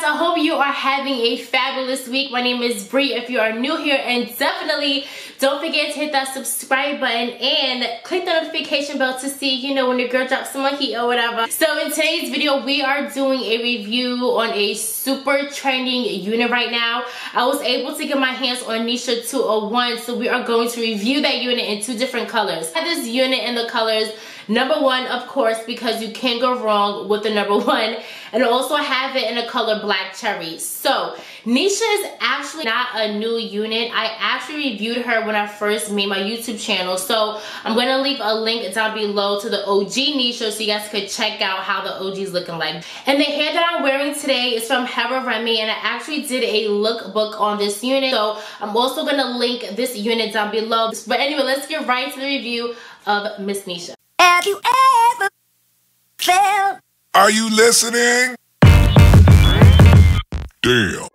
guys, I hope you are having a fabulous week. My name is Bree if you are new here, and definitely don't forget to hit that subscribe button and click the notification bell to see, you know, when your girl drops some heat or whatever. So in today's video, we are doing a review on a super trending unit right now. I was able to get my hands on Neesha 201, so we are going to review that unit in two different colors. I have this unit in the colors number one, of course, because you can't go wrong with the number one, and also have it in a color black cherry. So Neesha is actually not a new unit. I actually reviewed her when I first made my YouTube channel, so I'm going to leave a link down below to the OG Neesha so you guys could check out how the OG is looking like. And the hair that I'm wearing today is from Hera Remy, and I actually did a lookbook on this unit, so I'm also going to link this unit down below. But anyway, let's get right to the review of Miss Neesha. Have you ever felt? Are you listening? Damn.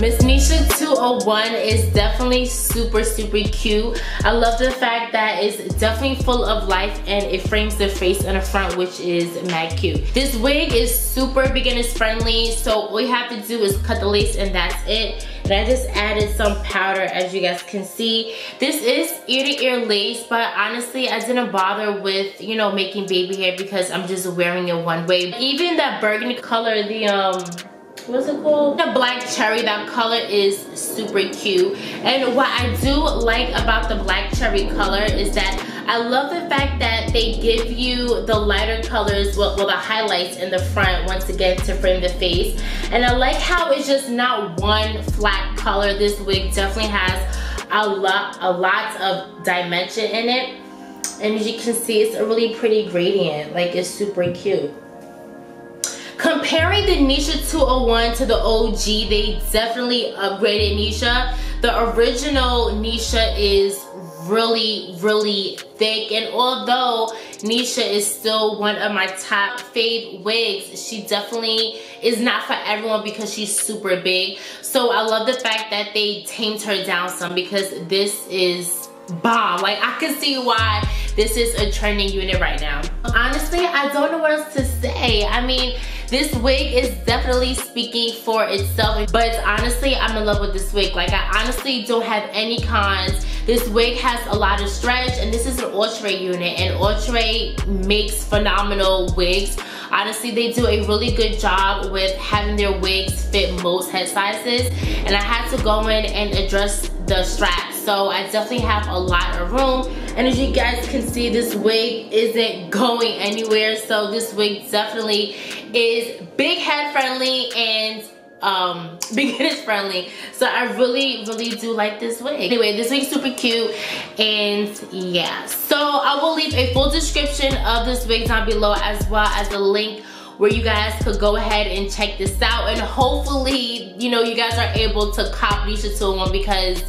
Miss Neesha 201 is definitely super cute. I love the fact that it's definitely full of life and it frames the face in the front, which is mad cute. This wig is super beginners friendly, so all you have to do is cut the lace and that's it. And I just added some powder, as you guys can see. This is ear to ear lace, but honestly I didn't bother with, you know, making baby hair because I'm just wearing it one way. Even that burgundy color, the what's it called? The black cherry, that color is super cute. And what I do like about the black cherry color is that I love the fact that they give you the lighter colors, well the highlights in the front once again to frame the face. And I like how it's just not one flat color. This wig definitely has a lot of dimension in it. And as you can see, it's a really pretty gradient. Like, it's super cute. Comparing the Neesha 201 to the OG, they definitely upgraded Neesha. The original Neesha is really thick, and although Neesha is still one of my top fave wigs, she definitely is not for everyone because she's super big. So I love the fact that they tamed her down some, because this is bomb. Like, I can see why this is a trending unit right now. Honestly, I don't know what else to say. I mean, this wig is definitely speaking for itself, but honestly, I'm in love with this wig. Like, I honestly don't have any cons. This wig has a lot of stretch, and this is an Outre unit, and Outre makes phenomenal wigs. Honestly, they do a really good job with having their wigs fit most head sizes, and I had to go in and adjust the straps, so I definitely have a lot of room. And as you guys can see, this wig isn't going anywhere, so this wig definitely is big head friendly and beginners friendly. So I really do like this wig. Anyway, this wig's super cute, and yeah, so I will leave a full description of this wig down below, as well as a link where you guys could go ahead and check this out. And hopefully, you know, you guys are able to cop Neesha 201 because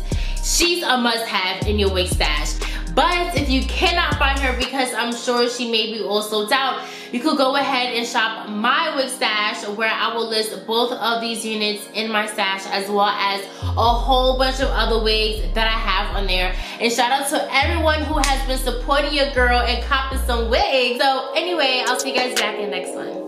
she's a must-have in your wig stash. But if you cannot find her, because I'm sure she may be all sold out, you could go ahead and shop my wig stash, where I will list both of these units in my stash, as well as a whole bunch of other wigs that I have on there. And shout out to everyone who has been supporting your girl and copping some wigs. So anyway, I'll see you guys back in the next one.